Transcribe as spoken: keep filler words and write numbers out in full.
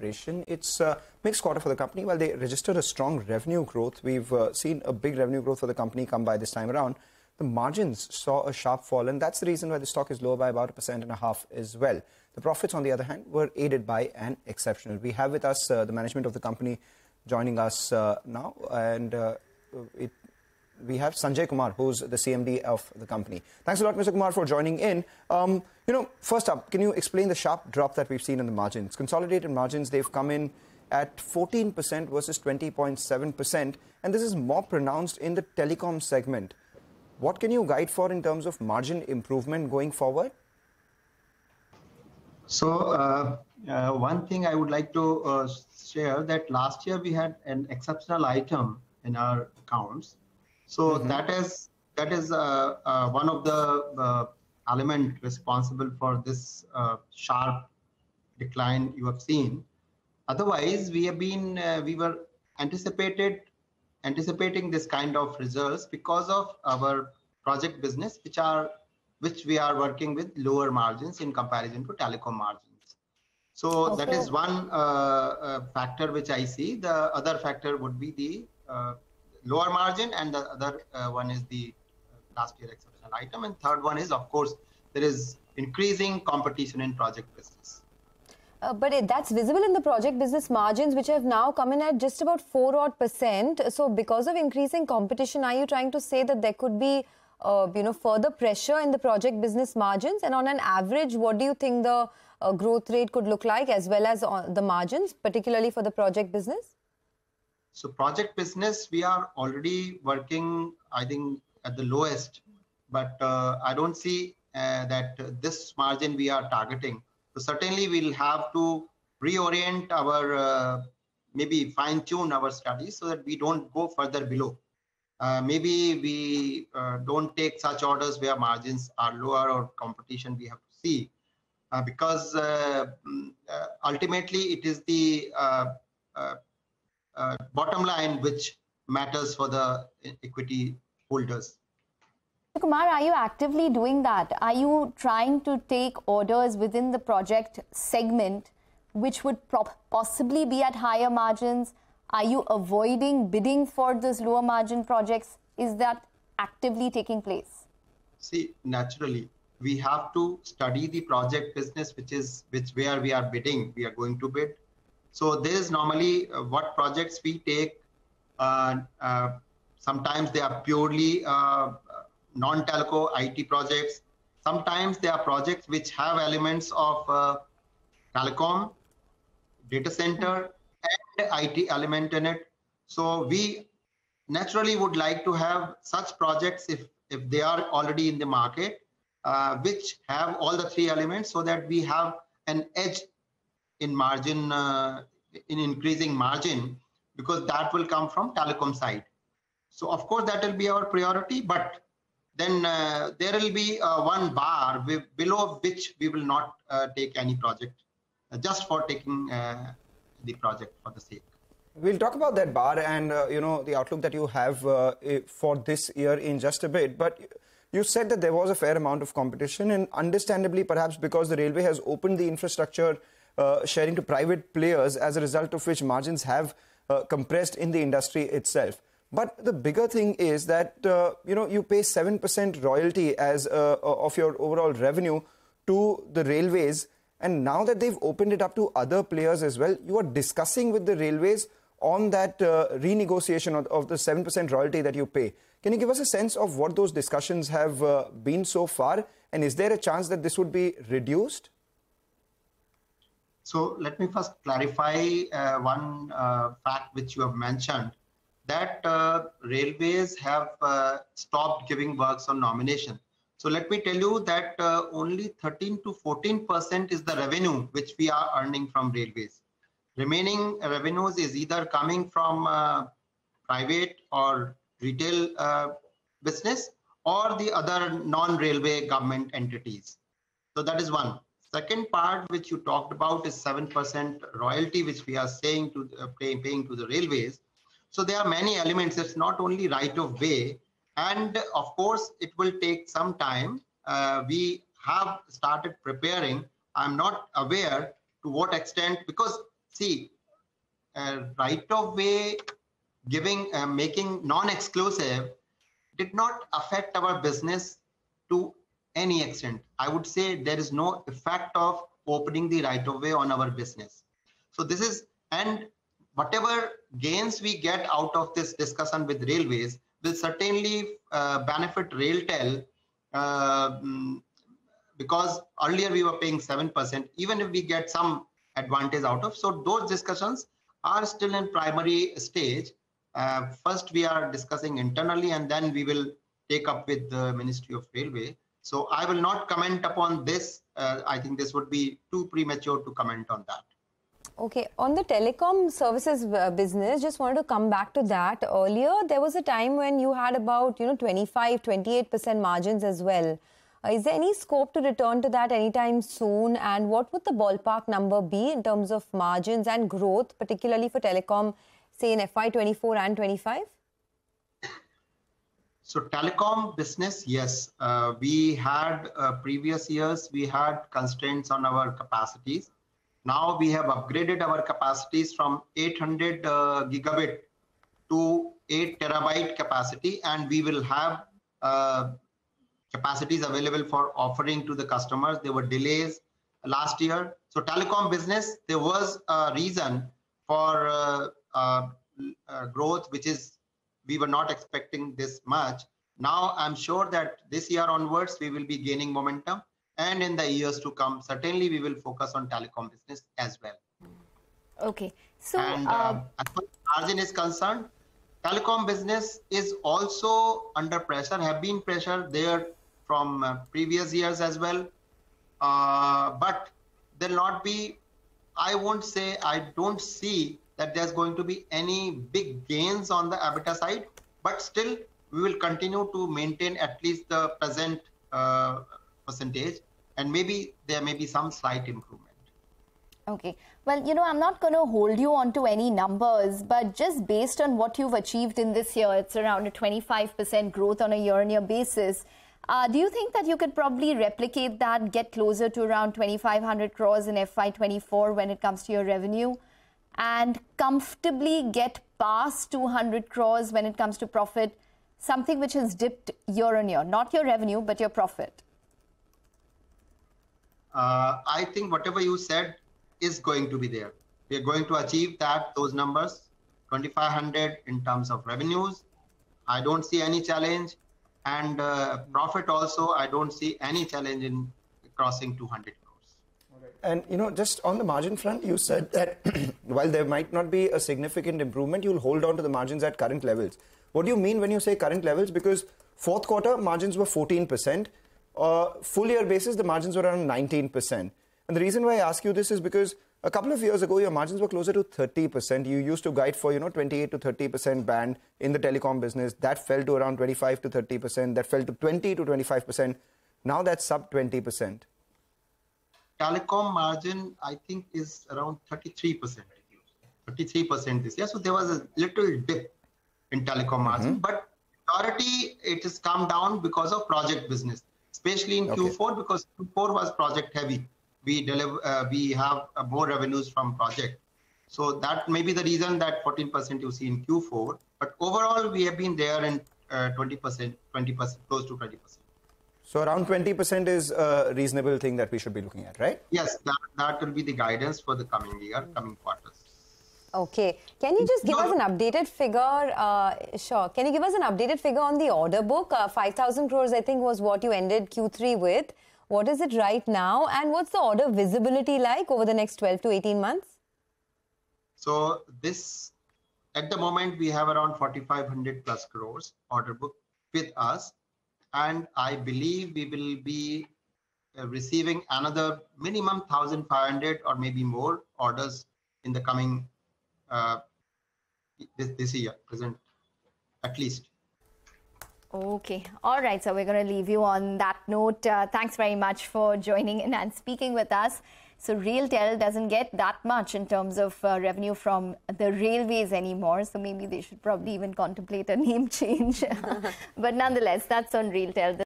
Corporation. It's a mixed quarter for the company. While they registered a strong revenue growth, we've uh, seen a big revenue growth for the company come by this time around. The margins saw a sharp fall, and that's the reason why the stock is lower by about a percent and a half as well. The profits, on the other hand, were aided by an exceptional. We have with us uh, the management of the company joining us uh, now, and uh, it, we have Sanjai Kumar, who's the C M D of the company. Thanks a lot, Mister Kumar, for joining in. Um, you know, first up, can you explain the sharp drop that we've seen in the margins? Consolidated margins, they've come in at fourteen percent versus twenty point seven percent, and this is more pronounced in the telecom segment. What can you guide for in terms of margin improvement going forward? So uh, uh, one thing I would like to uh, share that last year we had an exceptional item in our accounts. So mm-hmm. that is, that is uh, uh, one of the uh, element responsible for this uh, sharp decline you have seen. Otherwise, we have been, uh, we were anticipated anticipating this kind of results because of our project business, which are which we are working with lower margins in comparison to telecom margins. So okay. that is one uh, uh, factor which I see. The other factor would be the uh, lower margin, and the other uh, one is the last year exceptional item, and third one is, of course, there is increasing competition in project business. Uh, but it, that's visible in the project business margins, which have now come in at just about four odd percent. So because of increasing competition, are you trying to say that there could be, uh, you know, further pressure in the project business margins? And on an average, what do you think the uh, growth rate could look like, as well as on the margins, particularly for the project business? So project business, we are already working, I think, at the lowest. But uh, I don't see uh, that uh, this margin we are targeting. So certainly we'll have to reorient our, uh, maybe fine-tune our studies so that we don't go further below. Uh, maybe we uh, don't take such orders where margins are lower or competition we have to see. Uh, because uh, uh, ultimately it is the uh, uh, uh, bottom line which matters for the equity holders. Mister Kumar, are you actively doing that? Are you trying to take orders within the project segment which would possibly be at higher margins? Are you avoiding bidding for those lower margin projects? Is that actively taking place? See, naturally, we have to study the project business, which is which where we are bidding, we are going to bid. So there is normally uh, what projects we take. Uh, uh, sometimes they are purely uh, non-telco I T projects. Sometimes there are projects which have elements of uh, telecom, data center, and I T element in it. So we naturally would like to have such projects if, if they are already in the market, uh, which have all the three elements, so that we have an edge in margin, uh, in increasing margin, because that will come from telecom side. So of course that will be our priority, but then uh, there will be uh, one bar with, below which we will not uh, take any project, uh, just for taking uh, the project for the sake. We'll talk about that bar and, uh, you know, the outlook that you have uh, for this year in just a bit. But you said that there was a fair amount of competition, and understandably, perhaps because the railway has opened the infrastructure uh, sharing to private players, as a result of which margins have uh, compressed in the industry itself. But the bigger thing is that, uh, you know, you pay seven percent royalty as uh, of your overall revenue to the railways. And now that they've opened it up to other players as well, you are discussing with the railways on that uh, renegotiation of, of the seven percent royalty that you pay. Can you give us a sense of what those discussions have uh, been so far? And is there a chance that this would be reduced? So let me first clarify uh, one uh, fact which you have mentioned, that uh, railways have uh, stopped giving works on nomination. So let me tell you that uh, only thirteen to fourteen percent is the revenue which we are earning from railways. Remaining revenues is either coming from uh, private or retail uh, business or the other non-railway government entities. So that is one. Second part which you talked about is seven percent royalty which we are saying to, uh, pay, paying to the railways. So there are many elements. It's not only right of way. And of course, it will take some time. Uh, we have started preparing. I'm not aware to what extent, because see, uh, right-of-way giving, uh, making non-exclusive did not affect our business to any extent. I would say there is no effect of opening the right-of-way on our business. So this is, and whatever gains we get out of this discussion with railways will certainly uh, benefit RailTel, uh, because earlier we were paying seven percent, even if we get some advantage out of. So those discussions are still in primary stage. Uh, first, we are discussing internally, and then we will take up with the Ministry of Railway. So I will not comment upon this. Uh, I think this would be too premature to comment on that. Okay, on the telecom services business, just wanted to come back to that. Earlier, there was a time when you had about, you know, twenty-five, twenty-eight percent margins as well. Uh, is there any scope to return to that anytime soon? And what would the ballpark number be in terms of margins and growth, particularly for telecom, say in F Y twenty-four and twenty-five? So telecom business, yes. Uh, we had uh, previous years, we had constraints on our capacities. Now we have upgraded our capacities from eight hundred uh, gigabit to eight terabyte capacity, and we will have uh, capacities available for offering to the customers. There were delays last year. So telecom business, there was a reason for uh, uh, uh, growth, which is we were not expecting this much. Now I'm sure that this year onwards, we will be gaining momentum. And in the years to come, certainly we will focus on telecom business as well. Okay. So, and, uh, uh, as far as margin is concerned, telecom business is also under pressure, have been pressure there from uh, previous years as well. Uh, but there will not be, I won't say, I don't see that there's going to be any big gains on the EBITDA side. But still, we will continue to maintain at least the present uh, percentage. And maybe there may be some slight improvement. Okay. Well, you know, I'm not going to hold you on to any numbers, but just based on what you've achieved in this year, it's around a twenty-five percent growth on a year-on-year basis. Uh, do you think that you could probably replicate that, get closer to around twenty-five hundred crores in F Y twenty-four when it comes to your revenue, and comfortably get past two hundred crores when it comes to profit, something which has dipped year-on-year, not your revenue, but your profit? Uh, I think whatever you said is going to be there. We are going to achieve that, those numbers, twenty-five hundred in terms of revenues. I don't see any challenge. And uh, profit also, I don't see any challenge in crossing two hundred crores. All right. And, you know, just on the margin front, you said that while there might not be a significant improvement, you'll hold on to the margins at current levels. What do you mean when you say current levels? Because fourth quarter margins were fourteen percent. Uh, full year basis, the margins were around nineteen percent. And the reason why I ask you this is because a couple of years ago, your margins were closer to thirty percent. You used to guide for, you know, twenty-eight to thirty percent band in the telecom business. That fell to around twenty-five to thirty percent. That fell to twenty to twenty-five percent. Now that's sub twenty percent. Telecom margin, I think, is around thirty-three percent. thirty-three percent this year. So there was a little dip in telecom margin. Mm-hmm. But majority, it has come down because of project business, especially in okay. Q four, because Q four was project heavy. We deliver, uh, we have uh, more revenues from project. So that may be the reason that fourteen percent you see in Q four. But overall, we have been there in uh, twenty percent, twenty percent, close to twenty percent. So around twenty percent is a reasonable thing that we should be looking at, right? Yes, that, that will be the guidance for the coming year, coming quarters. Okay. Can you just give no. us an updated figure? Uh, sure. Can you give us an updated figure on the order book? Uh, five thousand crores, I think, was what you ended Q three with. What is it right now? And what's the order visibility like over the next twelve to eighteen months? So this, at the moment, we have around forty-five hundred plus crores order book with us. And I believe we will be uh, receiving another minimum one thousand five hundred or maybe more orders in the coming Uh, this, this year, present, at least. Okay. All right. So we're going to leave you on that note. Uh, thanks very much for joining in and speaking with us. So RailTel doesn't get that much in terms of uh, revenue from the railways anymore. So maybe they should probably even contemplate a name change. But nonetheless, that's on RailTel.